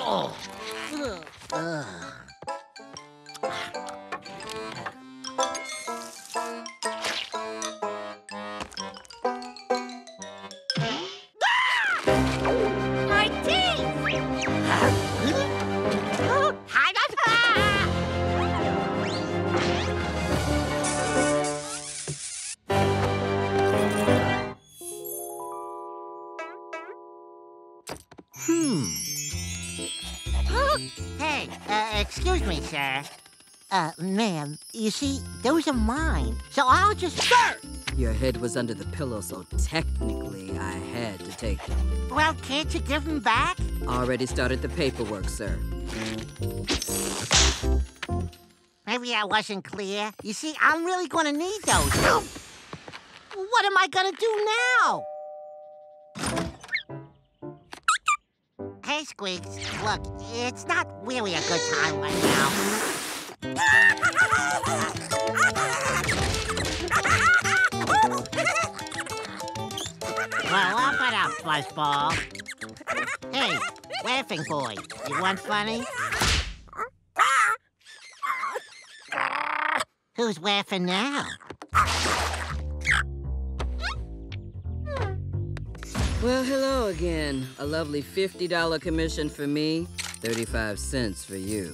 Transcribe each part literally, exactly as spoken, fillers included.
Oh. Uh. Sir. Uh, ma'am, you see, those are mine, so I'll just... Sir! Your head was under the pillow, so technically I had to take them. Well, can't you give them back? Already started the paperwork, sir. Maybe I wasn't clear. You see, I'm really gonna need those. What am I gonna do now? Hey, Squeaks, look, it's not really a good time right now. Well, up it up, Fuzzball. Hey, laughing boy, you want funny? Who's laughing now? Well, hello again. A lovely fifty dollar commission for me, thirty-five cents for you.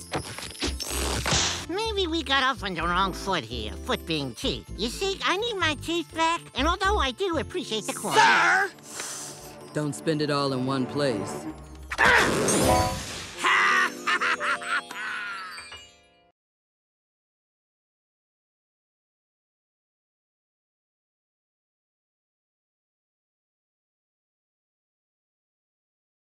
Maybe we got off on the wrong foot here, foot being cheap. You see, I need my teeth back, and although I do appreciate the quality... Sir! Don't spend it all in one place.